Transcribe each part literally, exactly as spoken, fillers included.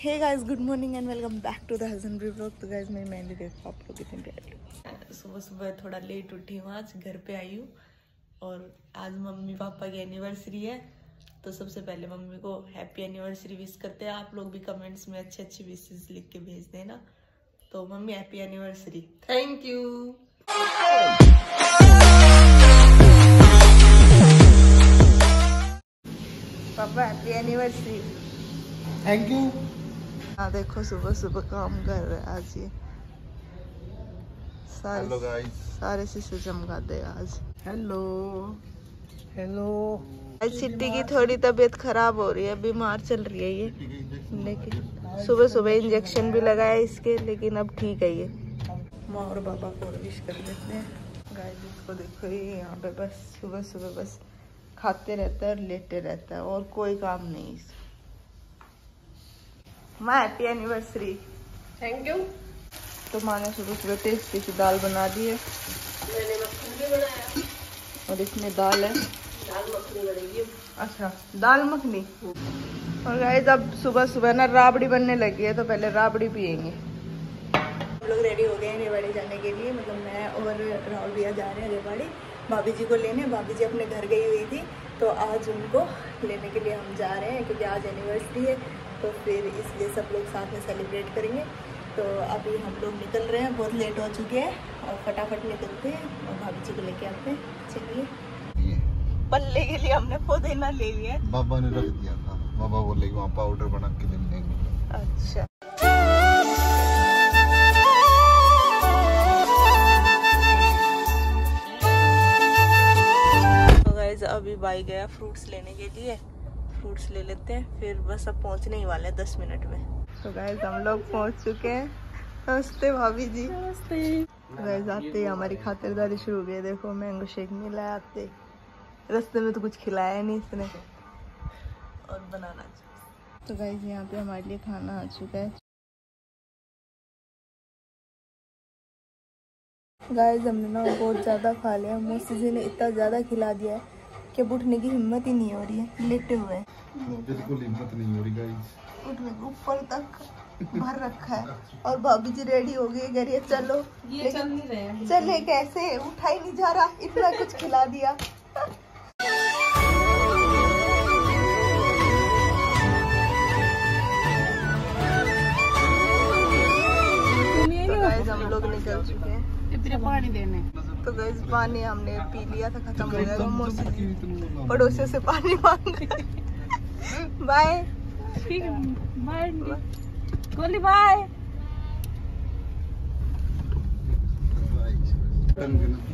Hey guys, good morning and welcome back to the हजनबरी vlog. तो guys मेरी मेहंदी देखो आप लोग कितनी प्यारी। सुबह सुबह थोड़ा लेट उठी हूँ, आज घर पे आई हूँ और आज मम्मी पापा की एनिवर्सरी है। तो सबसे पहले मम्मी को हैप्पी एनिवर्सरी विश करते हैं। आप लोग भी कमेंट्स में अच्छी अच्छी विशेज लिख के भेज देना। तो mummy happy anniversary. Thank you. पापा हैप्पी एनिवर्सरी। Thank you. हाँ देखो सुबह सुबह काम कर रहे आज ये सारे। हेलो गाइस, सारे शीशे चमका दे आज। Hello hello. आज सिटी की थोड़ी तबीयत खराब हो रही है, बीमार चल रही है ये, लेकिन सुबह सुबह इंजेक्शन भी लगाया इसके, लेकिन अब ठीक है ये। माँ और बाबा को विश कर लेते हैं। गाइस इसको देखो, ये यहाँ पे बस सुबह सुबह बस खाते रहता है और लेटे रहता है और कोई काम नहीं। माँ हैप्पी एनिवर्सरी। Thank you. तो माँ ने सुबह सुबह टेस्टी की दाल बना दी है। मैंने मक्खन भी बनाया और इसमें दाल है। दाल मखनी बनेगी। अच्छा दाल मखनी। और गाइस अब सुबह सुबह ना राबड़ी बनने लगी है, तो पहले राबड़ी पियेंगे। हम लोग रेडी हो गए हैं रेवाड़ी जाने के लिए। मतलब मैं और राहुल भैया जा रहे हैं रेवाड़ी भाभी जी को लेने। भाभी जी अपने घर गई हुई थी, तो आज उनको लेने के लिए हम जा रहे हैं क्योंकि आज एनिवर्सरी है, तो फिर इसलिए सब लोग साथ में सेलिब्रेट करेंगे। तो अभी हम लोग निकल रहे हैं, बहुत लेट हो चुके हैं और फटाफट निकलते हैं और भाभी जी को लेके आते हैं। चलिए। पल्ले के लिए हमने पुदीना ले लिया, बाबा ने रख दिया था। बाबा बोले वहाँ पाउडर बना के ले। अच्छा अभी भाई गया फ्रूट्स लेने के लिए, फ्रूट्स ले लेते हैं फिर बस अब पहुंचने ही वाले हैं दस मिनट में। तो गाइस हम लोग पहुंच चुके हैं। नमस्ते भाभी जी। नमस्ते। गाइस आते ही हमारी खातिरदारी शुरू हो गई। देखो मैंगो शेक मिला है, आते रास्ते में तो कुछ खिलाया नहीं इसने, और बनाना। तो गाइस यहाँ पे हमारे लिए खाना आ चुका है। गाइस हमने ना बहुत ज़्यादा खा लिया, मौसी जी ने इतना ज़्यादा खिला दिया है कि उठने की हिम्मत ही नहीं हो रही है, लेटे हुए हैं। बिल्कुल हिम्मत नहीं हो रही गाइस। उठने को ऊपर तक भर रखा है और भाभी जी रेडी हो गई, कह रही है चलो। ये चल नहीं रहे हैं। चले कैसे, उठा ही नहीं जा रहा, इतना कुछ खिला दिया। गाइस हम लोग निकल चुके हैं पानी देने। तो गाइस पानी हमने पी लिया था, खत्म हो गया। मौसी पड़ोसियों से पानी मांग रहे। बाय ठीक है, बाय गोली, बाय।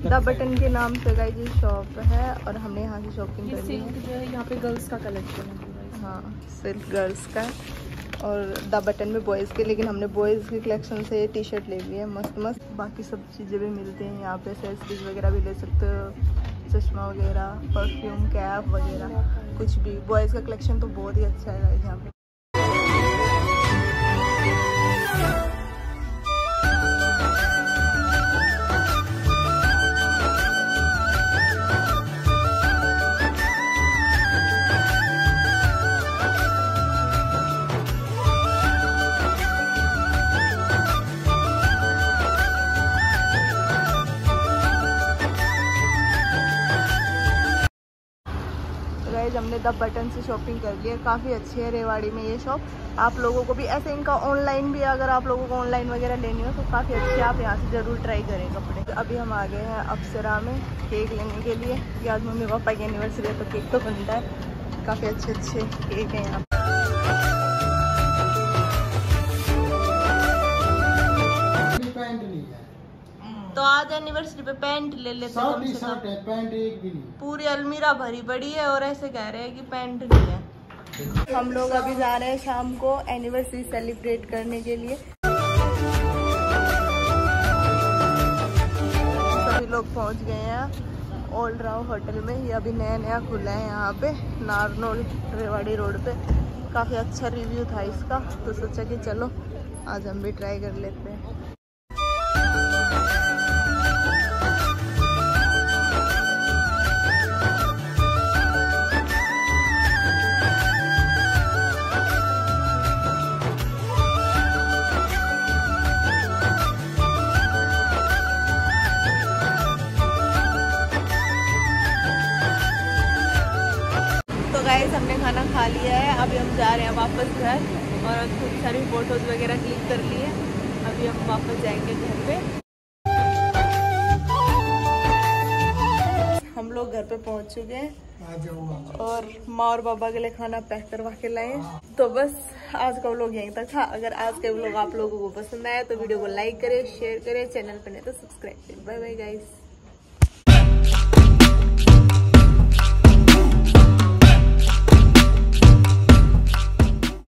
द बटन के नाम से गाइस ये शॉप है और हमने यहाँ की शॉपिंग कर ली है। यहाँ पे गर्ल्स का कलेक्शन है। हाँ सिर्फ गर्ल्स का और द बटन में बॉयज़ के, लेकिन हमने बॉयज़ के कलेक्शन से टी शर्ट ले ली है मस्त मस्त। बाकी सब चीज़ें भी मिलती हैं यहाँ पे, सेल्स वगैरह भी ले सकते हो, चश्मा वगैरह, परफ्यूम, कैप वगैरह, कुछ भी। बॉयज़ का कलेक्शन तो बहुत ही अच्छा है यहाँ पे। हमने द बटन से शॉपिंग कर ली है। काफ़ी अच्छी है रेवाड़ी में ये शॉप। आप लोगों को भी ऐसे इनका ऑनलाइन भी, अगर आप लोगों को ऑनलाइन वगैरह लेनी हो तो काफ़ी अच्छी है, आप यहाँ से ज़रूर ट्राई करें कपड़े। तो अभी हम आ गए हैं अप्सरा में केक लेने के लिए। आज मम्मी पापा की एनिवर्सरी है तो केक तो बनता है। काफ़ी अच्छे अच्छे केक हैं यहाँ। तो आज एनिवर्सरी पे पैंट ले लेते हैं। साथ है, पैंट एक भी नहीं। पूरी अलमीरा भरी पड़ी है और ऐसे कह रहे हैं कि पैंट नहीं है। हम लोग अभी जा रहे हैं शाम को एनिवर्सरी सेलिब्रेट करने के लिए। सभी लोग पहुंच गए हैं ओल्ड राव होटल में। ये अभी नया नया खुला है यहाँ पे नारनौल रेवाड़ी रोड पे। काफ़ी अच्छा रिव्यू था इसका, तो सोचा कि चलो आज हम भी ट्राई कर लेते हैं। गाइस हमने खाना खा लिया है, अभी हम जा रहे हैं वापस घर और थोड़ी सारी फोटोज़ वगैरह क्लिक कर लिए। अभी हम वापस जाएंगे घर पे। हम लोग घर पे पहुंच चुके हैं और माँ और बाबा के लिए खाना पैक करवा के लाए। तो बस आज का व्लॉग यहीं तक था। अगर आज का व्लॉग आप लोगों को पसंद आया तो वीडियो को लाइक करें, शेयर करें, चैनल पर नहीं तो सब्सक्राइब करें। Bye bye guys.